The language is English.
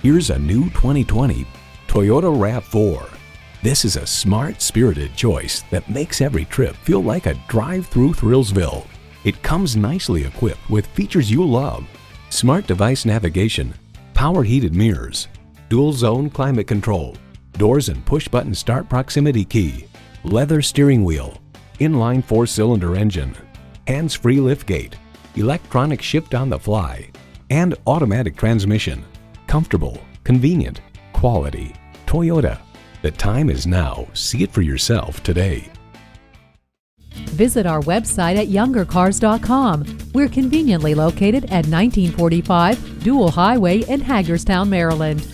Here's a new 2020 Toyota RAV4. This is a smart, spirited choice that makes every trip feel like a drive through Thrillsville. It comes nicely equipped with features you love: smart device navigation, power heated mirrors, dual zone climate control, doors and push button start proximity key, leather steering wheel, inline 4-cylinder engine, hands-free liftgate, electronic shift on the fly, and automatic transmission. Comfortable, convenient, quality. Toyota. The time is now. See it for yourself today. Visit our website at youngercars.com. We're conveniently located at 1945 Dual Highway in Hagerstown, Maryland.